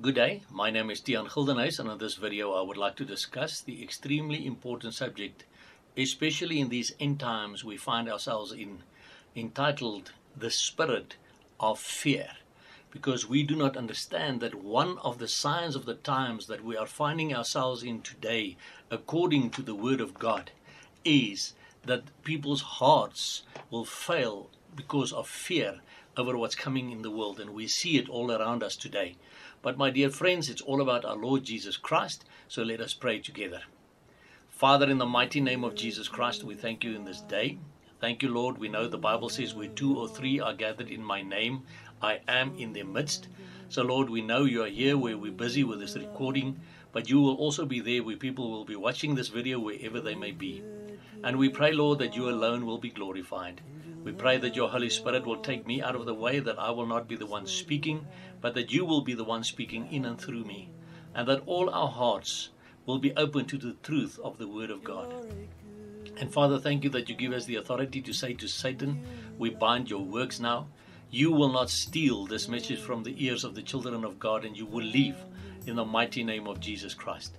Good day, my name is Tiaan Gildenhuys, and in this video I would like to discuss the extremely important subject, especially in these end times we find ourselves in, entitled The Spirit of Fear, because we do not understand that one of the signs of the times that we are finding ourselves in today, according to the Word of God, is that people's hearts will fail because of fear over what's coming in the world, and we see it all around us today. But my dear friends, it's all about our Lord Jesus Christ, so let us pray together. Father, in the mighty name of Jesus Christ, we thank you in this day. Thank you, Lord. We know the Bible says where two or three are gathered in my name, I am in their midst. So, Lord, we know you are here where we're busy with this recording, but you will also be there where people will be watching this video wherever they may be. And we pray, Lord, that you alone will be glorified. We pray that your Holy Spirit will take me out of the way, that I will not be the one speaking, but that you will be the one speaking in and through me, and that all our hearts will be open to the truth of the Word of God. And Father, thank you that you give us the authority to say to Satan, we bind your works now. You will not steal this message from the ears of the children of God, and you will leave in the mighty name of Jesus Christ.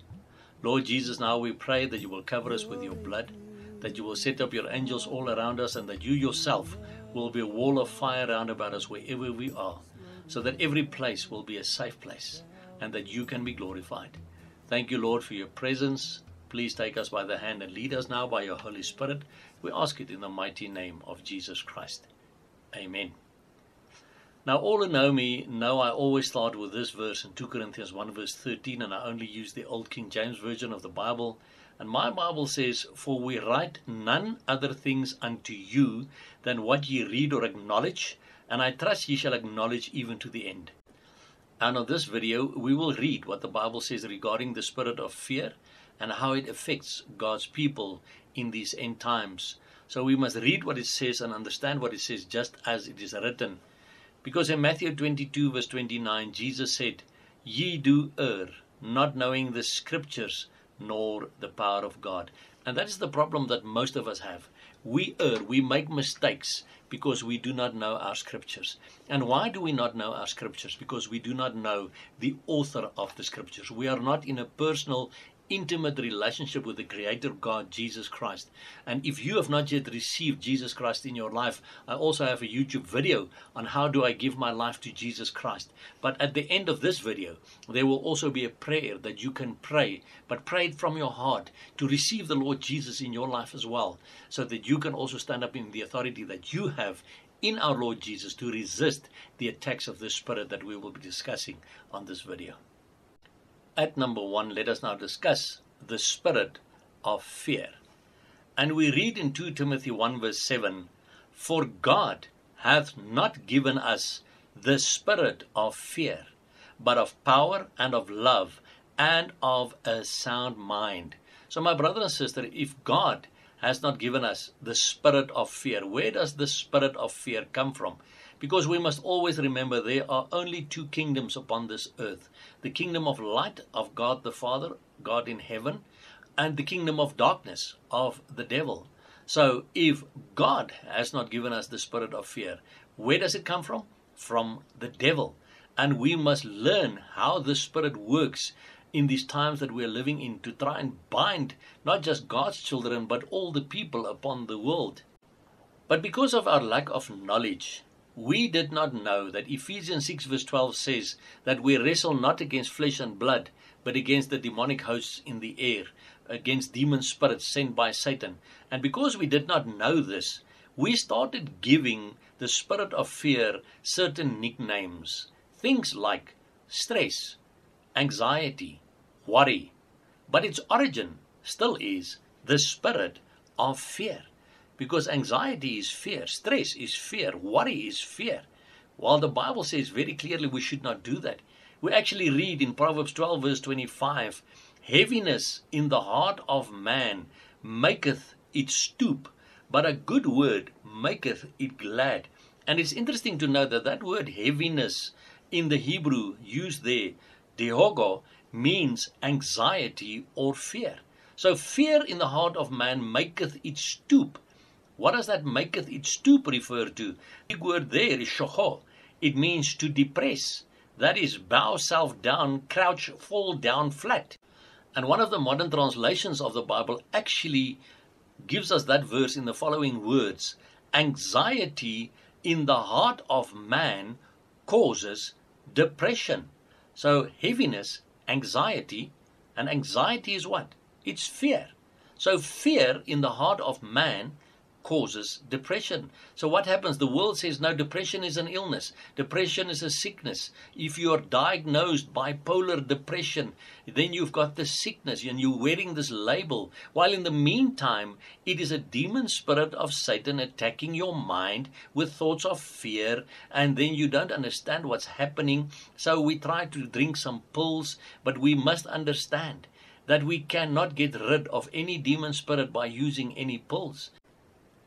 Lord Jesus, now we pray that you will cover us with your blood, that you will set up your angels all around us, and that you yourself will be a wall of fire round about us wherever we are, so that every place will be a safe place, and that you can be glorified. Thank you, Lord, for your presence. Please take us by the hand and lead us now by your Holy Spirit. We ask it in the mighty name of Jesus Christ. Amen. Now, all who know me know I always start with this verse in 2 Corinthians 1 verse 13, and I only use the Old King James Version of the Bible. And my Bible says, for we write none other things unto you than what ye read or acknowledge, and I trust ye shall acknowledge even to the end. And on this video, we will read what the Bible says regarding the spirit of fear and how it affects God's people in these end times. So we must read what it says and understand what it says just as it is written. Because in Matthew 22 verse 29, Jesus said, ye do err, not knowing the scriptures, nor the power of God. And that is the problem that most of us have. We err, we make mistakes because we do not know our scriptures. And why do we not know our scriptures? Because we do not know the author of the scriptures. We are not in a personal, intimate relationship with the Creator God, Jesus Christ. And if you have not yet received Jesus Christ in your life, I also have a YouTube video on how do I give my life to Jesus Christ. But at the end of this video, there will also be a prayer that you can pray, but pray it from your heart to receive the Lord Jesus in your life as well, so that you can also stand up in the authority that you have in our Lord Jesus to resist the attacks of the spirit that we will be discussing on this video. At number one, let us now discuss the spirit of fear. And we read in 2 Timothy 1 verse 7, for God hath not given us the spirit of fear, but of power and of love and of a sound mind. So my brother and sister, if God has not given us the spirit of fear, where does the spirit of fear come from? Because we must always remember there are only two kingdoms upon this earth. The kingdom of light of God the Father, God in heaven, and the kingdom of darkness of the devil. So if God has not given us the spirit of fear, where does it come from? From the devil. And we must learn how the spirit works in these times that we are living in to try and bind not just God's children, but all the people upon the world. But because of our lack of knowledge, we did not know that Ephesians 6 verse 12 says that we wrestle not against flesh and blood, but against the demonic hosts in the air, against demon spirits sent by Satan. And because we did not know this, we started giving the spirit of fear certain nicknames. Things like stress, anxiety, worry. But its origin still is the spirit of fear. Because anxiety is fear, stress is fear, worry is fear. While the Bible says very clearly we should not do that. We actually read in Proverbs 12 verse 25, heaviness in the heart of man maketh it stoop, but a good word maketh it glad. And it's interesting to know that that word heaviness in the Hebrew used there, dehogo, means anxiety or fear. So fear in the heart of man maketh it stoop. What does that maketh it stoop refer to? The word there is shocho. It means to depress. That is, bow self down, crouch, fall down flat. And one of the modern translations of the Bible actually gives us that verse in the following words: anxiety in the heart of man causes depression. So heaviness, anxiety, and anxiety is what? It's fear. So fear in the heart of man causes depression. So what happens? The world says, no, depression is an illness. Depression is a sickness. If you are diagnosed bipolar depression, then you've got the sickness and you're wearing this label. While in the meantime, it is a demon spirit of Satan attacking your mind with thoughts of fear, and then you don't understand what's happening. So we try to drink some pills, but we must understand that we cannot get rid of any demon spirit by using any pills.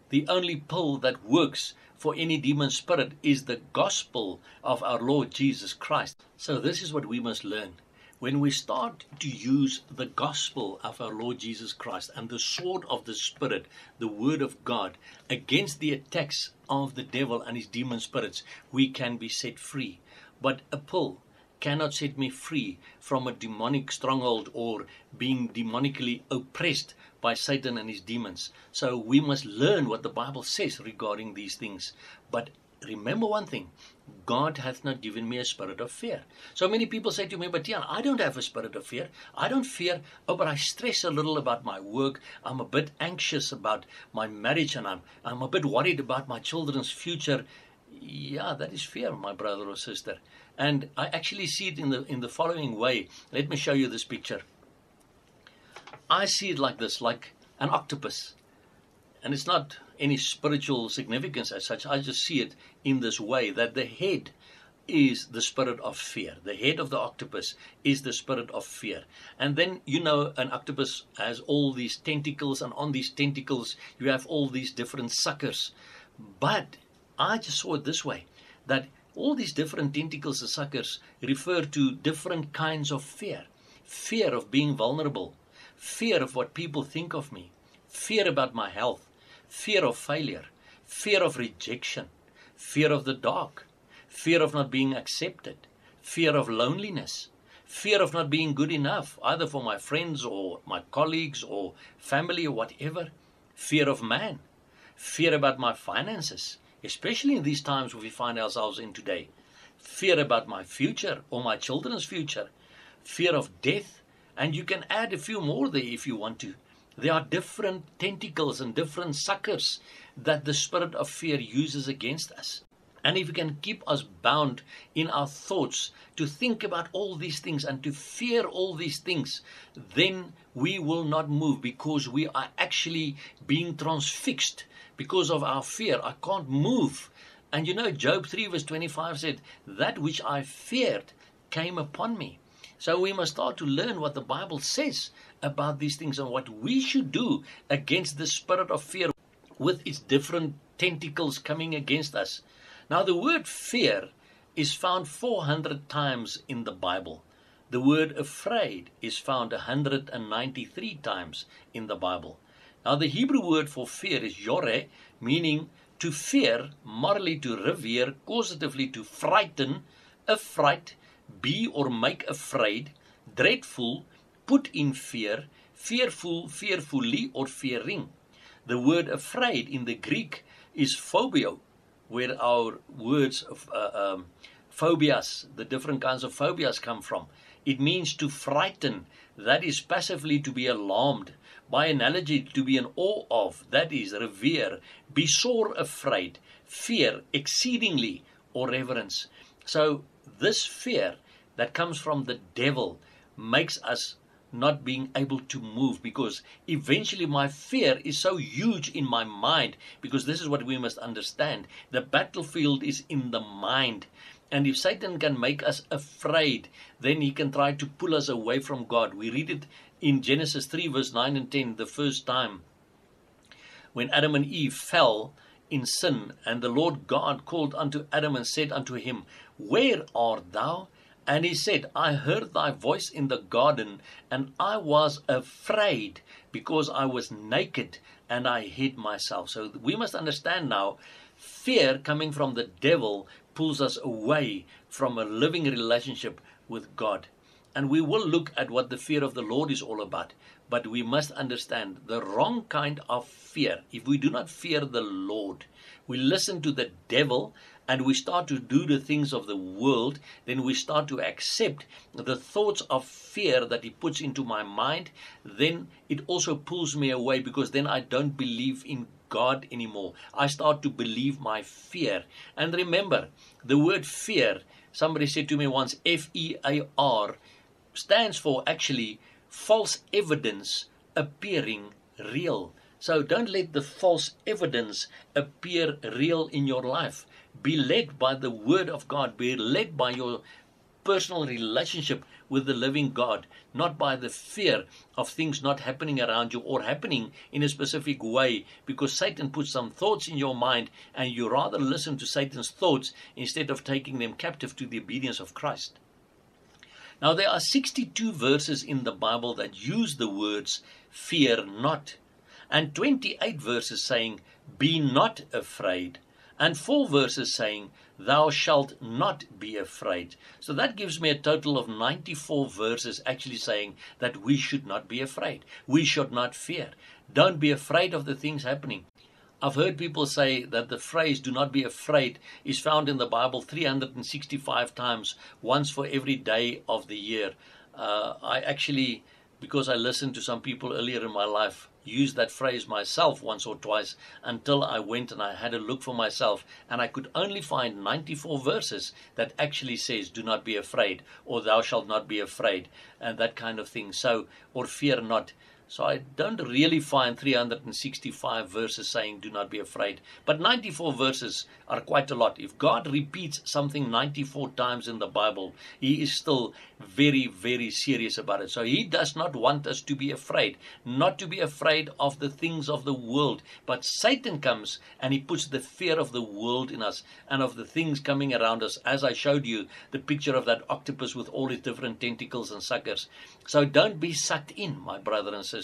The only pill that works for any demon spirit is the gospel of our Lord Jesus Christ. So this is what we must learn. When we start to use the gospel of our Lord Jesus Christ and the sword of the Spirit, the Word of God, against the attacks of the devil and his demon spirits, we can be set free. But a pill cannot set me free from a demonic stronghold or being demonically oppressed by Satan and his demons. So we must learn what the Bible says regarding these things. But remember one thing, God hath not given me a spirit of fear. So many people say to me, but Tiaan, I don't have a spirit of fear. I don't fear, oh, but I stress a little about my work. I'm a bit anxious about my marriage and I'm a bit worried about my children's future. Yeah, that is fear, my brother or sister. And I actually see it in the following way. Let me show you this picture. I see it like this, like an octopus. And it's not any spiritual significance as such. I just see it in this way, that the head is the spirit of fear. The head of the octopus is the spirit of fear. And then, you know, an octopus has all these tentacles, and on these tentacles you have all these different suckers. But I just saw it this way, that all these different tentacles and suckers refer to different kinds of fear. Fear of being vulnerable. Fear of what people think of me, fear about my health, fear of failure, fear of rejection, fear of the dark, fear of not being accepted, fear of loneliness, fear of not being good enough, either for my friends or my colleagues or family or whatever, fear of man, fear about my finances, especially in these times we find ourselves in today, fear about my future or my children's future, fear of death. And you can add a few more there if you want to. There are different tentacles and different suckers that the spirit of fear uses against us. And if you can keep us bound in our thoughts to think about all these things and to fear all these things, then we will not move, because we are actually being transfixed because of our fear. I can't move. And you know, Job 3 verse 25 said, that which I feared came upon me. So we must start to learn what the Bible says about these things and what we should do against the spirit of fear with its different tentacles coming against us. Now, the word fear is found 400 times in the Bible. The word afraid is found 193 times in the Bible. Now, the Hebrew word for fear is yoreh, meaning to fear, morally to revere, causatively to frighten, affright, be or make afraid, dreadful, put in fear, fearful, fearfully, or fearing. The word afraid in the Greek is phobio, where our words of phobias, the different kinds of phobias, come from. It means to frighten, that is passively to be alarmed. By analogy, to be in awe of, that is revere, be sore afraid, fear exceedingly, or reverence. So this fear that comes from the devil makes us not being able to move, because eventually my fear is so huge in my mind, because this is what we must understand. The battlefield is in the mind. And if Satan can make us afraid, then he can try to pull us away from God. We read it in Genesis 3 verse 9 and 10 the first time. When Adam and Eve fell in sin, and the Lord God called unto Adam and said unto him, where art thou? And he said, I heard thy voice in the garden, and I was afraid, because I was naked, and I hid myself. So we must understand now, fear coming from the devil pulls us away from a living relationship with God. And we will look at what the fear of the Lord is all about. But we must understand the wrong kind of fear. If we do not fear the Lord, we listen to the devil and we start to do the things of the world, then we start to accept the thoughts of fear that he puts into my mind, then it also pulls me away, because then I don't believe in God anymore. I start to believe my fear. And remember, the word fear, somebody said to me once, F-E-A-R, stands for actually false evidence appearing real. So don't let the false evidence appear real in your life. Be led by the Word of God. Be led by your personal relationship with the living God, not by the fear of things not happening around you or happening in a specific way, because Satan puts some thoughts in your mind and you rather listen to Satan's thoughts instead of taking them captive to the obedience of Christ. Now, there are 62 verses in the Bible that use the words, fear not, and 28 verses saying, be not afraid, and 4 verses saying, thou shalt not be afraid. So that gives me a total of 94 verses actually saying that we should not be afraid. We should not fear. Don't be afraid of the things happening. I've heard people say that the phrase, do not be afraid, is found in the Bible 365 times, once for every day of the year. I actually, because I listened to some people earlier in my life, used that phrase myself once or twice, until I went and I had a look for myself and I could only find 94 verses that actually says, do not be afraid, or thou shalt not be afraid, and that kind of thing. So, or fear not. So I don't really find 365 verses saying, do not be afraid. But 94 verses are quite a lot. If God repeats something 94 times in the Bible, he is still very, very serious about it. So he does not want us to be afraid, not to be afraid of the things of the world. But Satan comes and he puts the fear of the world in us and of the things coming around us. As I showed you the picture of that octopus with all its different tentacles and suckers. So don't be sucked in, my brother and sister.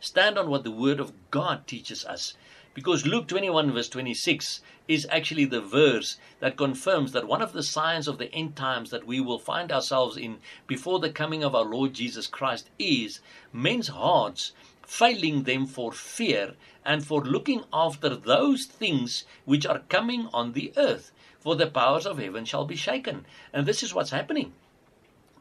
Stand on what the Word of God teaches us. Because Luke 21 verse 26 is actually the verse that confirms that one of the signs of the end times that we will find ourselves in before the coming of our Lord Jesus Christ is men's hearts failing them for fear and for looking after those things which are coming on the earth. For the powers of heaven shall be shaken. And this is what's happening.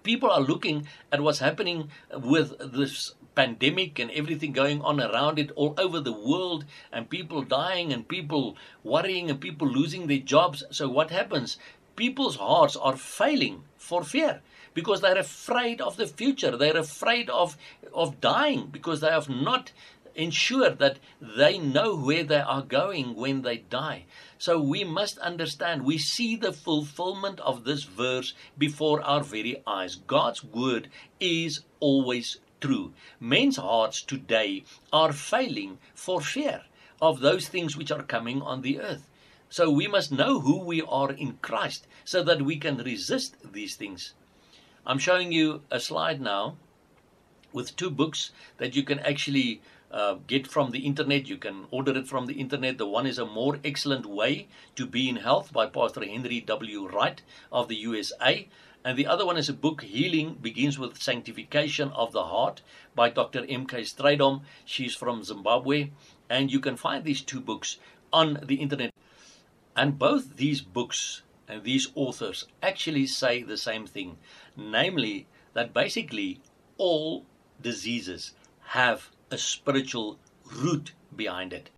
People are looking at what's happening with this pandemic and everything going on around it all over the world, and people dying and people worrying and people losing their jobs. So what happens? People's hearts are failing for fear because they're afraid of the future. They're afraid of dying because they have not ensured that they know where they are going when they die. So we must understand, we see the fulfillment of this verse before our very eyes. God's word is always true. Men's hearts today are failing for fear of those things which are coming on the earth. So we must know who we are in Christ so that we can resist these things. I'm showing you a slide now with 2 books that you can actually get from the internet. You can order it from the internet. The one is A More Excellent Way to Be in Health by Pastor Henry W. Wright of the USA. And the other one is a book, Healing Begins with Sanctification of the Heart by Dr. M.K. Strydom. She's from Zimbabwe. And you can find these 2 books on the internet. And both these books and these authors actually say the same thing. Namely, that basically all diseases have a spiritual root behind it.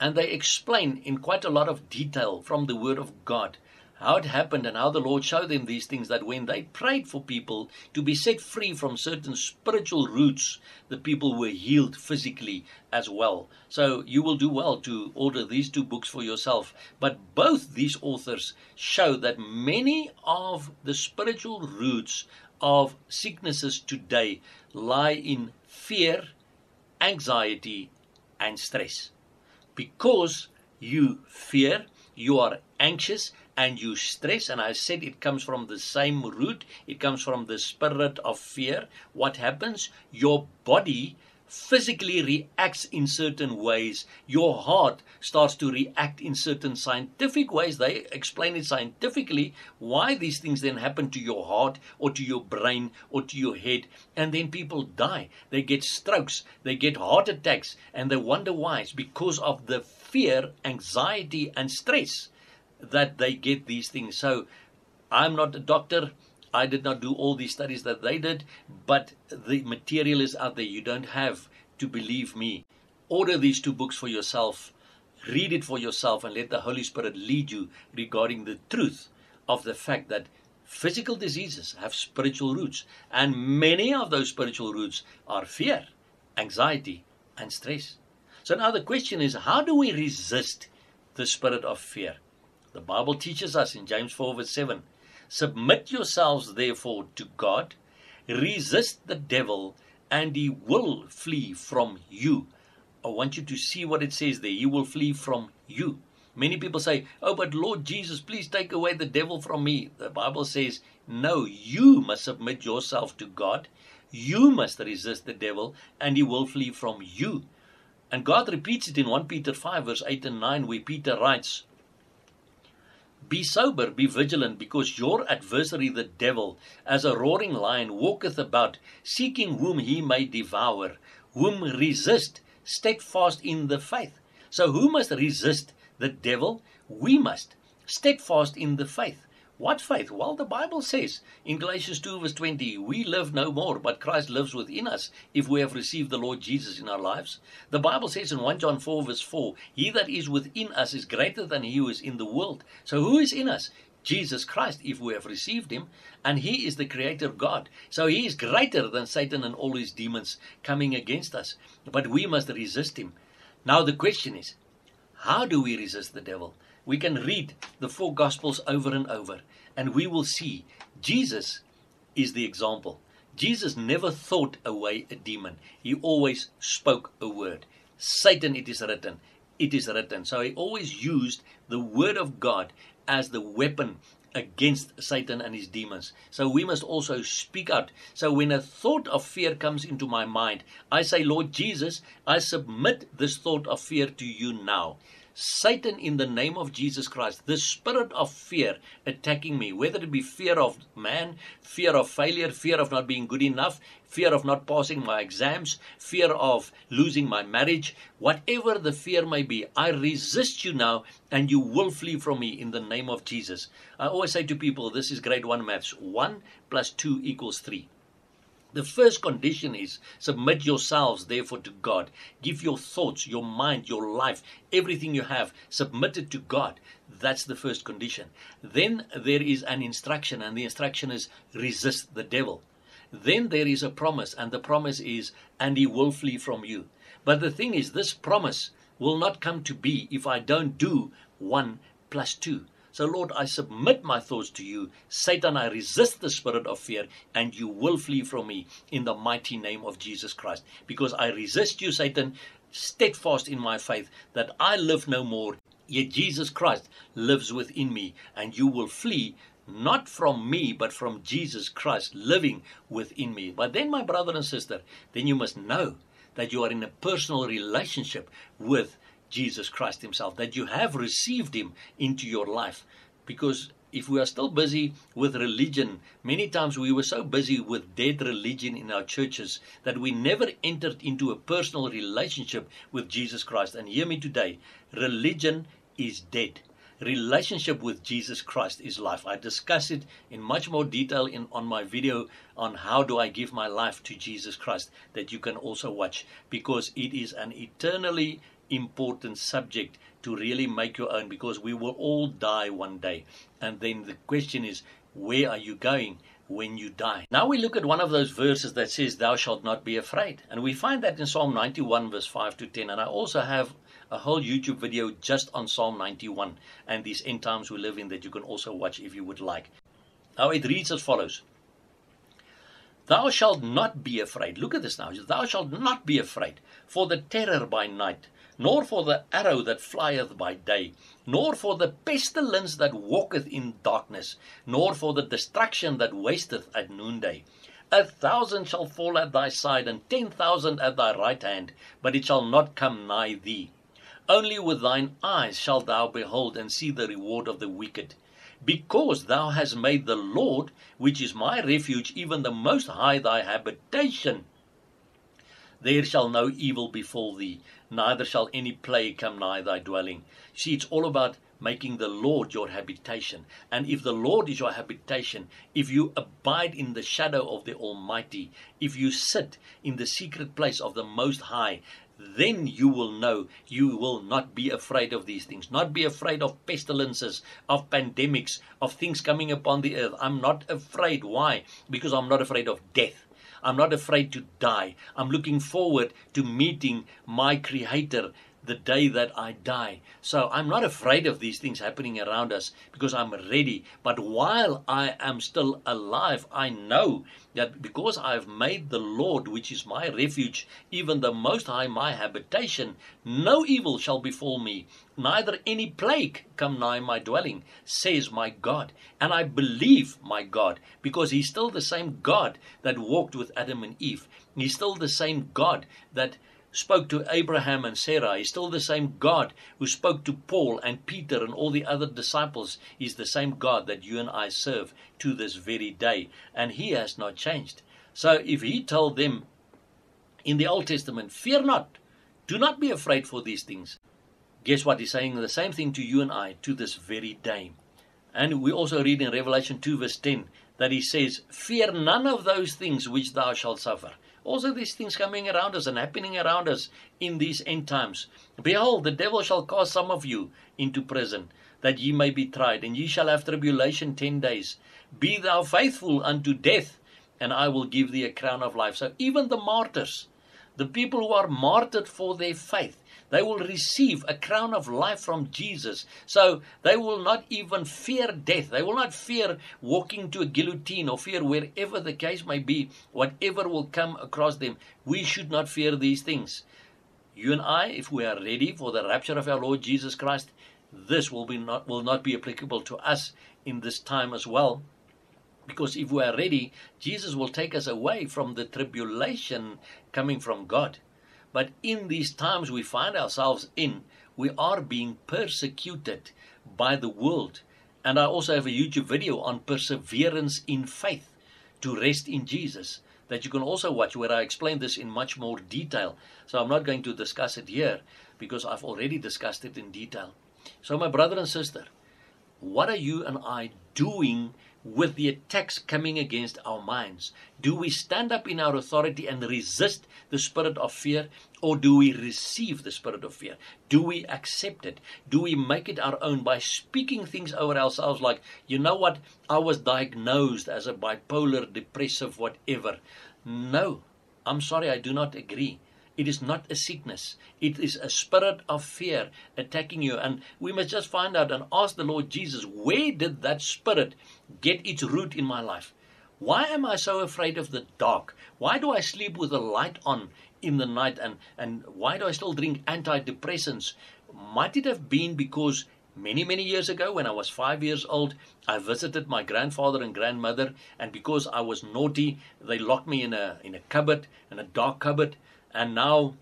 And they explain in quite a lot of detail from the Word of God how it happened and how the Lord showed them these things, that when they prayed for people to be set free from certain spiritual roots, the people were healed physically as well. So you will do well to order these 2 books for yourself. But both these authors show that many of the spiritual roots of sicknesses today lie in fear, anxiety, and stress. Because you fear, you are anxious, and you stress. And I said it comes from the same root. It comes from the spirit of fear. What happens? Your body physically reacts in certain ways. Your heart starts to react in certain scientific ways. They explain it scientifically, why these things then happen to your heart or to your brain or to your head. And then people die. They get strokes. They get heart attacks. And they wonder why. It's because of the fear, anxiety, and stress that they get these things. So I'm not a doctor. I did not do all these studies that they did, but the material is out there. You don't have to believe me. Order these two books for yourself, read it for yourself, and let the Holy Spirit lead you regarding the truth of the fact that physical diseases have spiritual roots, and many of those spiritual roots are fear, anxiety, and stress. So now the question is, how do we resist the spirit of fear? The Bible teaches us in James 4:7, "Submit yourselves, therefore, to God. Resist the devil, and he will flee from you." I want you to see what it says there. He will flee from you. Many people say, "Oh, but Lord Jesus, please take away the devil from me." The Bible says, no, you must submit yourself to God. You must resist the devil, and he will flee from you. And God repeats it in 1 Peter 5:8-9, where Peter writes, "Be sober, be vigilant, because your adversary the devil, as a roaring lion, walketh about, seeking whom he may devour. Whom resist, steadfast in the faith." So who must resist the devil? We must. Steadfast in the faith. What faith? Well, the Bible says in Galatians 2:20, "We live no more, but Christ lives within us, if we have received the Lord Jesus in our lives." The Bible says in 1 John 4:4, "He that is within us is greater than he who is in the world." So who is in us? Jesus Christ, if we have received him, and he is the creator God. So he is greater than Satan and all his demons coming against us. But we must resist him. Now the question is, how do we resist the devil? We can read the four Gospels over and over, and we will see Jesus is the example. Jesus never thought away a demon. He always spoke a word. "Satan, it is written, it is written." So he always used the word of God as the weapon against Satan and his demons. So we must also speak out. So when a thought of fear comes into my mind, I say, "Lord Jesus, I submit this thought of fear to you now. Satan, in the name of Jesus Christ, the spirit of fear attacking me," whether it be fear of man, fear of failure, fear of not being good enough, fear of not passing my exams, fear of losing my marriage, whatever the fear may be, I resist you now, and you will flee from me in the name of Jesus. I always say to people, this is grade 1 maths, 1 + 2 = 3. The first condition is, submit yourselves, therefore, to God. Give your thoughts, your mind, your life, everything you have, submit it to God. That's the first condition. Then there is an instruction, and the instruction is, resist the devil. Then there is a promise, and the promise is, and he will flee from you. But the thing is, this promise will not come to be if I don't do 1 + 2. So, Lord, I submit my thoughts to you. Satan, I resist the spirit of fear, and you will flee from me in the mighty name of Jesus Christ. Because I resist you, Satan, steadfast in my faith, that I live no more, yet Jesus Christ lives within me, and you will flee not from me, but from Jesus Christ living within me. But then, my brother and sister, then you must know that you are in a personal relationship with Jesus Christ himself, that you have received him into your life. Because if we are still busy with religion, many times we were so busy with dead religion in our churches that we never entered into a personal relationship with Jesus Christ. And hear me today, religion is dead. Relationship with Jesus Christ is life. I discuss it in much more detail on my video on how do I give my life to Jesus Christ, that you can also watch, because it is an eternally important subject to really make your own, because we will all die one day. And then the question is, where are you going when you die? Now we look at one of those verses that says, "Thou shalt not be afraid." And we find that in Psalm 91:5-10. And I also have a whole YouTube video just on Psalm 91 and these end times we live in that you can also watch if you would like. Now it reads as follows. "Thou shalt not be afraid." Look at this now. "Thou shalt not be afraid for the terror by night, nor for the arrow that flieth by day, nor for the pestilence that walketh in darkness, nor for the destruction that wasteth at noonday. 1,000 shall fall at thy side, and 10,000 at thy right hand, but it shall not come nigh thee. Only with thine eyes shalt thou behold, and see the reward of the wicked. Because thou hast made the Lord, which is my refuge, even the Most High, thy habitation, there shall no evil befall thee, neither shall any plague come nigh thy dwelling. See, it's all about making the Lord your habitation. And if the Lord is your habitation, if you abide in the shadow of the Almighty, if you sit in the secret place of the Most High, then you will know you will not be afraid of these things. Not be afraid of pestilences, of pandemics, of things coming upon the earth. I'm not afraid. Why? Because I'm not afraid of death. I'm not afraid to die. I'm looking forward to meeting my Creator the day that I die. So I'm not afraid of these things happening around us because I'm ready. But while I am still alive, I know that because I've made the Lord, which is my refuge, even the Most High, my habitation, no evil shall befall me, neither any plague come nigh my dwelling, says my God. And I believe my God, because He's still the same God that walked with Adam and Eve. He's still the same God that spoke to Abraham and Sarah. He's still the same God who spoke to Paul and Peter and all the other disciples. He's the same God that you and I serve to this very day. And He has not changed. So if He told them in the Old Testament, fear not, do not be afraid for these things, guess what? He's saying the same thing to you and I to this very day. And we also read in Revelation 2 verse 10 that He says, fear none of those things which thou shalt suffer. Also these things coming around us and happening around us in these end times. Behold, the devil shall cast some of you into prison, that ye may be tried, and ye shall have tribulation 10 days. Be thou faithful unto death, and I will give thee a crown of life. So even the martyrs, the people who are martyred for their faith, they will receive a crown of life from Jesus. So they will not even fear death. They will not fear walking to a guillotine or fear wherever the case may be, whatever will come across them. We should not fear these things. You and I, if we are ready for the rapture of our Lord Jesus Christ, this will not be applicable to us in this time as well. Because if we are ready, Jesus will take us away from the tribulation coming from God. But in these times we find ourselves in, we are being persecuted by the world. And I also have a YouTube video on perseverance in faith to rest in Jesus that you can also watch, where I explain this in much more detail. So I'm not going to discuss it here because I've already discussed it in detail. So my brother and sister, what are you and I doing with the attacks coming against our minds? Do we stand up in our authority and resist the spirit of fear, or do we receive the spirit of fear? Do we accept it? Do we make it our own by speaking things over ourselves like, you know what, I was diagnosed as a bipolar, depressive, whatever. No, I'm sorry, I do not agree. It is not a sickness. It is a spirit of fear attacking you. And we must just find out and ask the Lord Jesus, where did that spirit get its root in my life? Why am I so afraid of the dark? Why do I sleep with the light on in the night? And why do I still drink antidepressants? Might it have been because many years ago, when I was 5 years old, I visited my grandfather and grandmother, and because I was naughty, they locked me in a cupboard, in a dark cupboard. And now,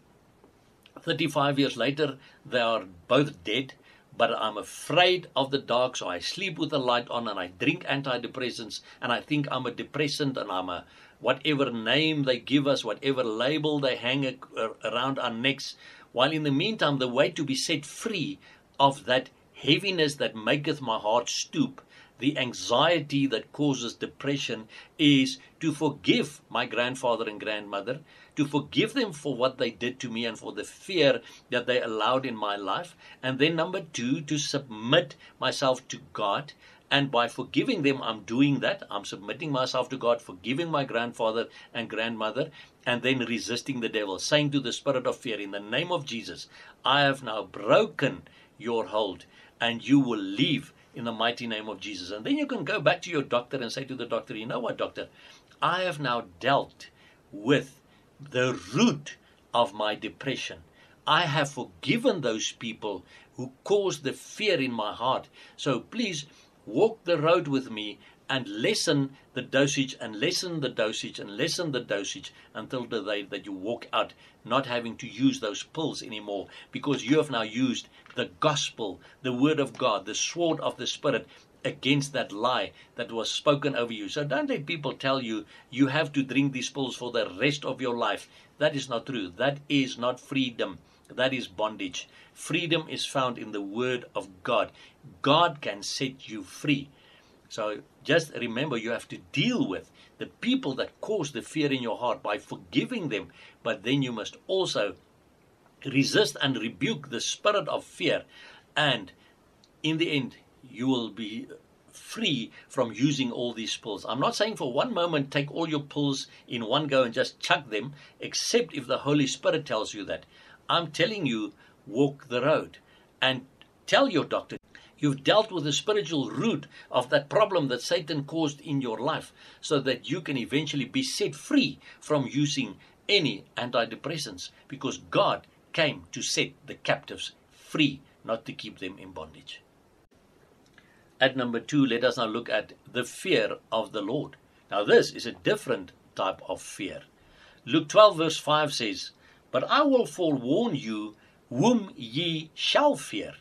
35 years later, they are both dead, but I'm afraid of the dark, so I sleep with the light on and I drink antidepressants and I think I'm a depressant and I'm a whatever name they give us, whatever label they hang around our necks. While in the meantime, the way to be set free of that heaviness that maketh my heart stoop, the anxiety that causes depression, is to forgive my grandfather and grandmother, to forgive them for what they did to me and for the fear that they allowed in my life. And then number two, to submit myself to God. And by forgiving them, I'm doing that. I'm submitting myself to God, forgiving my grandfather and grandmother, and then resisting the devil, saying to the spirit of fear, in the name of Jesus, I have now broken your hold and you will leave in the mighty name of Jesus. And then you can go back to your doctor and say to the doctor, you know what, doctor, I have now dealt with the root of my depression. I have forgiven those people who caused the fear in my heart. So please walk the road with me and lessen the dosage and lessen the dosage and lessen the dosage until the day that you walk out not having to use those pills anymore, because you have now used the gospel, the word of God, the sword of the Spirit, against that lie that was spoken over you. So don't let people tell you, you have to drink these pills for the rest of your life. That is not true. That is not freedom. That is bondage. Freedom is found in the word of God. God can set you free. So just remember, you have to deal with the people that cause the fear in your heart by forgiving them. But then you must also resist and rebuke the spirit of fear. And in the end, you will be free from using all these pills. I'm not saying for one moment take all your pills in one go and just chuck them, except if the Holy Spirit tells you that. I'm telling you, walk the road and tell your doctor you've dealt with the spiritual root of that problem that Satan caused in your life, so that you can eventually be set free from using any antidepressants, because God came to set the captives free, not to keep them in bondage. At number 2, let us now look at the fear of the Lord. Now this is a different type of fear. Luke 12 verse 5 says, "But I will forewarn you whom ye shall fear.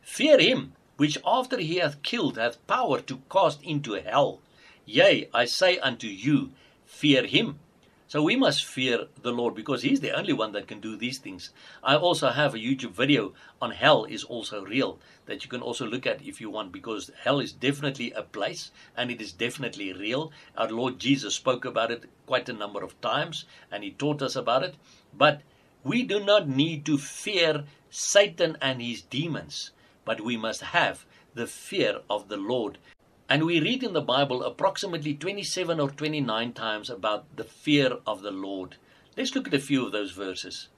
Fear him which after he hath killed hath power to cast into hell. Yea, I say unto you, fear him." So we must fear the Lord, because he's the only one that can do these things. I also have a YouTube video on hell is also real that you can also look at if you want, because hell is definitely a place and it is definitely real. Our Lord Jesus spoke about it quite a number of times and he taught us about it. But we do not need to fear Satan and his demons, but we must have the fear of the Lord. And we read in the Bible approximately 27 or 29 times about the fear of the Lord. Let's look at a few of those verses.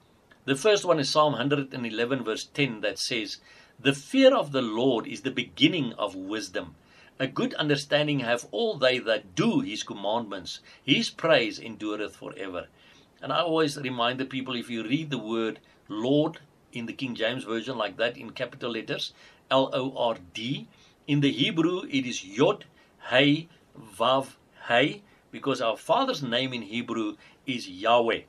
The first one is Psalm 111 verse 10 that says, "The fear of the Lord is the beginning of wisdom. A good understanding have all they that do his commandments. His praise endureth forever." And I always remind the people, if you read the word Lord in the King James Version like that in capital letters, L-O-R-D, in the Hebrew it is Yod, Hey, Vav, Hey, because our Father's name in Hebrew is Yahweh.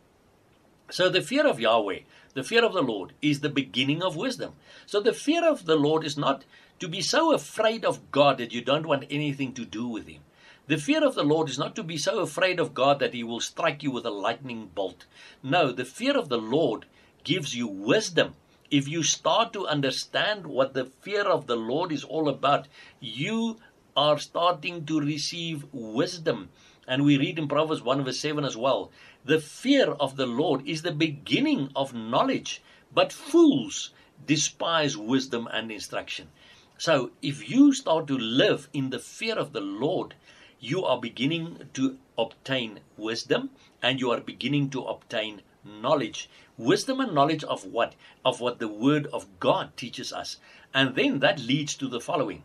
So the fear of Yahweh, the fear of the Lord, is the beginning of wisdom. So the fear of the Lord is not to be so afraid of God that you don't want anything to do with him. The fear of the Lord is not to be so afraid of God that he will strike you with a lightning bolt. No, the fear of the Lord gives you wisdom. If you start to understand what the fear of the Lord is all about, you are starting to receive wisdom. And we read in Proverbs 1 verse 7 as well, "The fear of the Lord is the beginning of knowledge, but fools despise wisdom and instruction." So if you start to live in the fear of the Lord, you are beginning to obtain wisdom and you are beginning to obtain knowledge. Wisdom and knowledge of what? Of what the word of God teaches us. And then that leads to the following.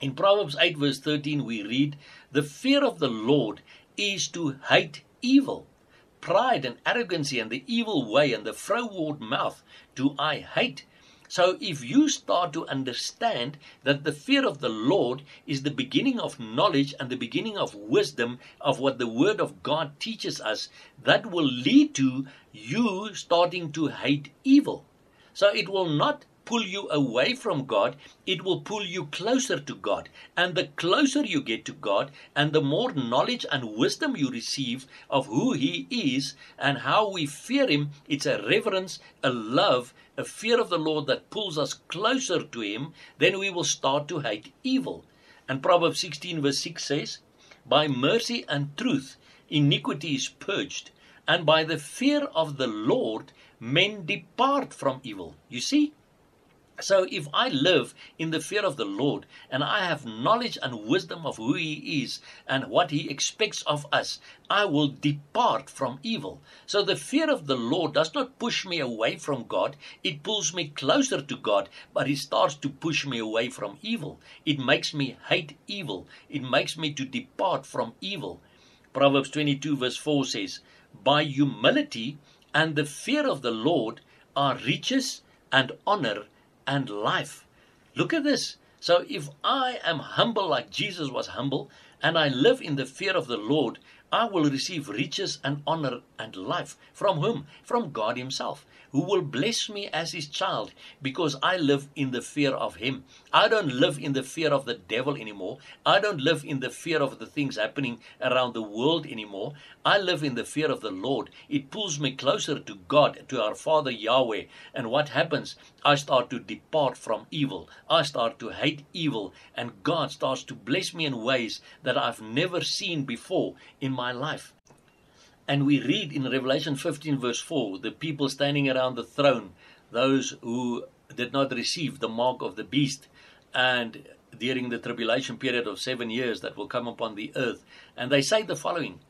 In Proverbs 8 verse 13 we read, "The fear of the Lord is to hate evil. Pride and arrogancy and the evil way and the froward mouth do I hate." So if you start to understand that the fear of the Lord is the beginning of knowledge and the beginning of wisdom of what the word of God teaches us, that will lead to you starting to hate evil. So it will not pull you away from God, it will pull you closer to God. And the closer you get to God, and the more knowledge and wisdom you receive of who he is and how we fear him, it's a reverence, a love, a fear of the Lord that pulls us closer to him, then we will start to hate evil. And Proverbs 16 verse 6 says, "By mercy and truth iniquity is purged, and by the fear of the Lord men depart from evil." You see? So if I live in the fear of the Lord and I have knowledge and wisdom of who he is and what he expects of us, I will depart from evil. So the fear of the Lord does not push me away from God. It pulls me closer to God, but it starts to push me away from evil. It makes me hate evil. It makes me to depart from evil. Proverbs 22 verse 4 says, "By humility and the fear of the Lord are riches and honor and life." Look at this. So if I am humble like Jesus was humble, and I live in the fear of the Lord, I will receive riches and honor and life. From whom? From God himself, who will bless me as his child, because I live in the fear of him. I don't live in the fear of the devil anymore. I don't live in the fear of the things happening around the world anymore. I live in the fear of the Lord. It pulls me closer to God, to our Father Yahweh. And what happens? I start to depart from evil. I start to hate evil. And God starts to bless me in ways that I've never seen before in my life. And we read in Revelation 15 verse 4, the people standing around the throne, those who did not receive the mark of the beast, and during the tribulation period of 7 years that will come upon the earth. And they say the following: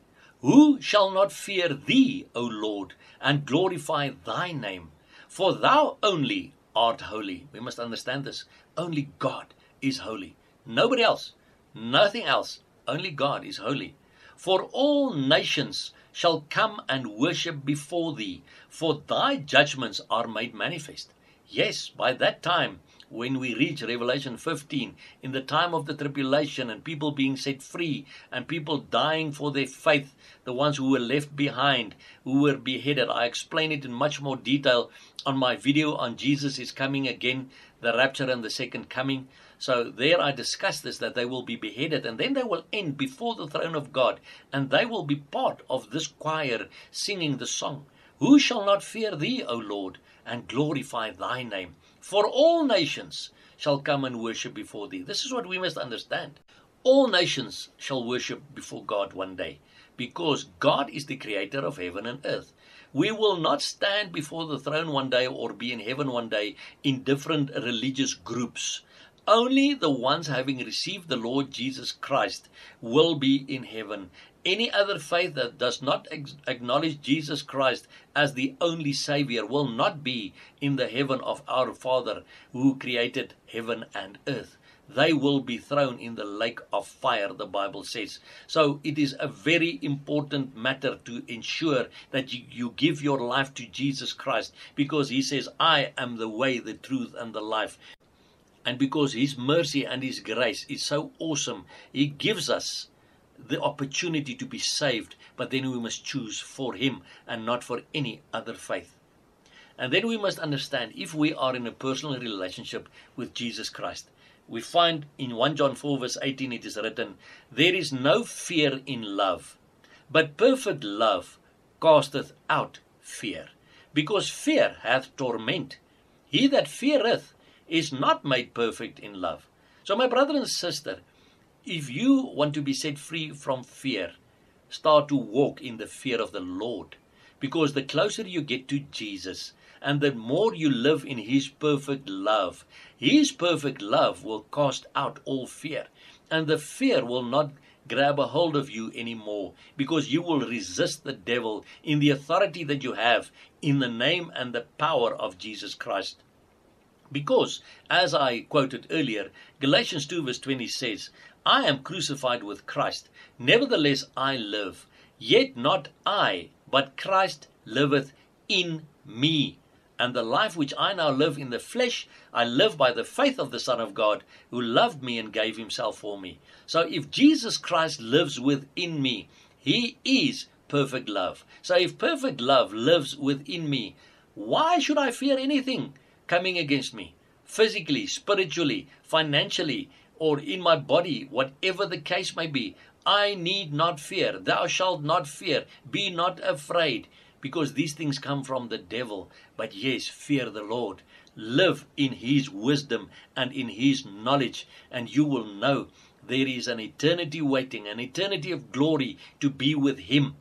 Who shall not fear thee, O Lord, and glorify thy name? For thou only art holy. We must understand this. Only God is holy. Nobody else. Nothing else. Only God is holy. For all nations shall come and worship before thee, for thy judgments are made manifest. Yes, by that time, when we reach Revelation 15, in the time of the tribulation and people being set free and people dying for their faith, the ones who were left behind, who were beheaded. I explain it in much more detail on my video on Jesus is Coming Again, the Rapture and the Second Coming. So there I discuss this, that they will be beheaded and then they will end before the throne of God, and they will be part of this choir singing the song. Who shall not fear thee, O Lord, and glorify thy name? For all nations shall come and worship before thee. This is what we must understand. All nations shall worship before God one day, because God is the creator of heaven and earth. We will not stand before the throne one day or be in heaven one day in different religious groups. Only the ones having received the Lord Jesus Christ will be in heaven. Any other faith that does not acknowledge Jesus Christ as the only Savior will not be in the heaven of our Father who created heaven and earth. They will be thrown in the lake of fire, the Bible says. So it is a very important matter to ensure that you give your life to Jesus Christ, because he says, I am the way, the truth, and the life. And because his mercy and his grace is so awesome, he gives us the opportunity to be saved. But then we must choose for him and not for any other faith. And then we must understand, if we are in a personal relationship with Jesus Christ, we find in 1 John 4 verse 18 it is written, There is no fear in love, but perfect love casteth out fear, because fear hath torment. He that feareth is not made perfect in love. So my brother and sister, if you want to be set free from fear, start to walk in the fear of the Lord, because the closer you get to Jesus and the more you live in his perfect love will cast out all fear, and the fear will not grab a hold of you anymore, because you will resist the devil in the authority that you have in the name and the power of Jesus Christ. Because, as I quoted earlier, Galatians 2 verse 20 says, I am crucified with Christ, nevertheless I live, yet not I, but Christ liveth in me. And the life which I now live in the flesh, I live by the faith of the Son of God, who loved me and gave himself for me. So if Jesus Christ lives within me, he is perfect love. So if perfect love lives within me, why should I fear anything coming against me, physically, spiritually, financially, or in my body? Whatever the case may be, I need not fear. Thou shalt not fear, be not afraid, because these things come from the devil. But yes, fear the Lord, live in his wisdom and in his knowledge, and you will know there is an eternity waiting, an eternity of glory to be with him.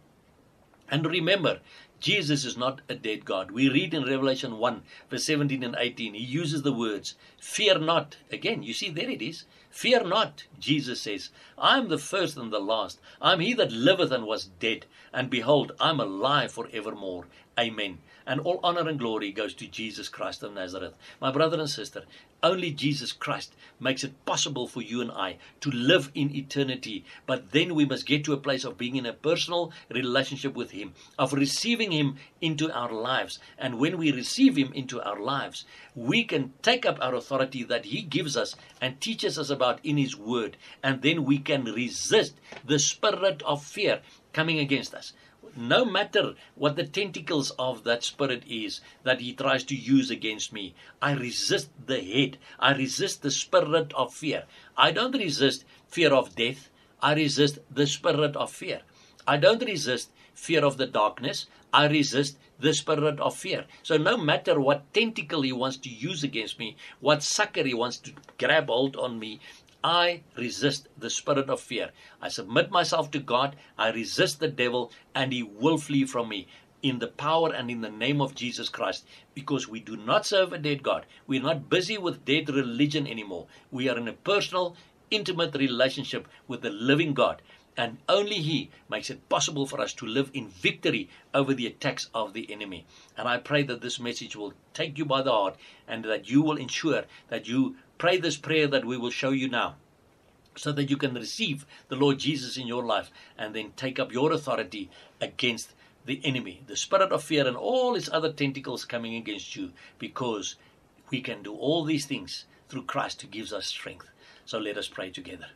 And remember, Jesus is not a dead God. We read in Revelation 1, verse 17 and 18, he uses the words, fear not. Again, you see, there it is. Fear not, Jesus says. I am the first and the last. I am he that liveth and was dead. And behold, I am alive forevermore. Amen. And all honor and glory goes to Jesus Christ of Nazareth. My brother and sister, only Jesus Christ makes it possible for you and I to live in eternity. But then we must get to a place of being in a personal relationship with Him, of receiving Him into our lives. And when we receive Him into our lives, we can take up our authority that He gives us and teaches us about in His Word. And then we can resist the spirit of fear coming against us. No matter what the tentacles of that spirit is that he tries to use against me, I resist the head. I resist the spirit of fear. I don't resist fear of death. I resist the spirit of fear. I don't resist fear of the darkness. I resist the spirit of fear. So no matter what tentacle he wants to use against me, what sucker he wants to grab hold on me, I resist the spirit of fear. I submit myself to God. I resist the devil, and he will flee from me in the power and in the name of Jesus Christ, because we do not serve a dead God. We're not busy with dead religion anymore. We are in a personal, intimate relationship with the living God, and only He makes it possible for us to live in victory over the attacks of the enemy. And I pray that this message will take you by the heart, and that you will ensure that you pray this prayer that we will show you now, so that you can receive the Lord Jesus in your life and then take up your authority against the enemy, the spirit of fear, and all his other tentacles coming against you, because we can do all these things through Christ who gives us strength. So let us pray together.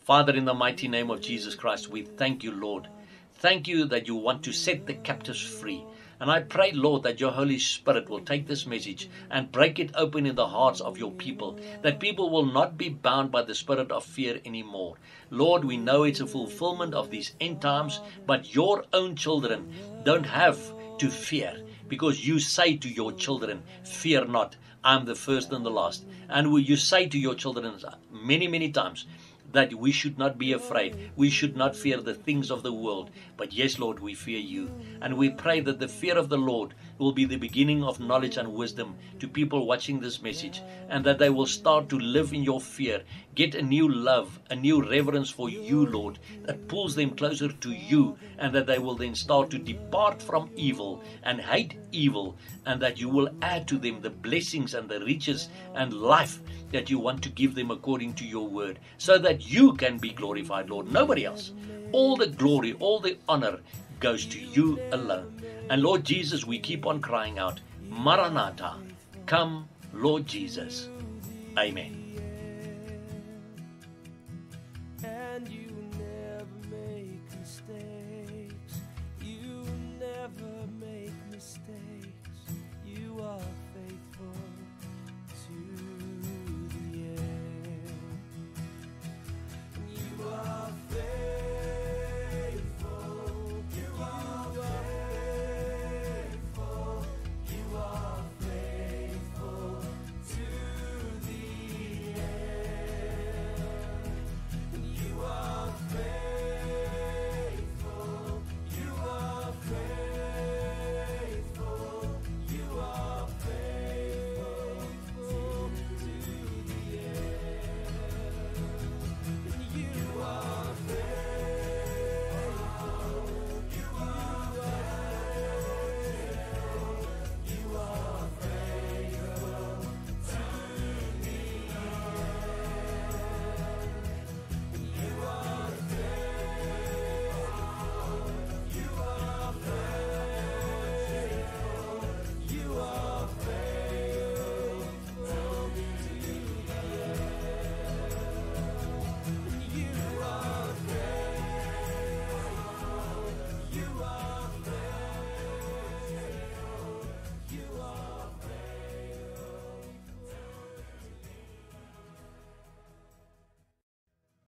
Father, in the mighty name of Jesus Christ, we thank you, Lord. Thank you that you want to set the captives free. And I pray, Lord, that your Holy Spirit will take this message and break it open in the hearts of your people, that people will not be bound by the spirit of fear anymore. Lord, we know it's a fulfillment of these end times, but your own children don't have to fear, because you say to your children, fear not, I'm the first and the last. And you say to your children many, many times, that we should not be afraid. We should not fear the things of the world. But yes, Lord, we fear you. And we pray that the fear of the Lord will be the beginning of knowledge and wisdom to people watching this message, and that they will start to live in your fear, get a new love, a new reverence for you, Lord, that pulls them closer to you, and that they will then start to depart from evil and hate evil, and that you will add to them the blessings and the riches and life that you want to give them according to your word, so that you can be glorified, Lord, nobody else. All the glory, all the honor goes to you alone. And Lord Jesus, we keep on crying out, Maranatha, come Lord Jesus. Amen.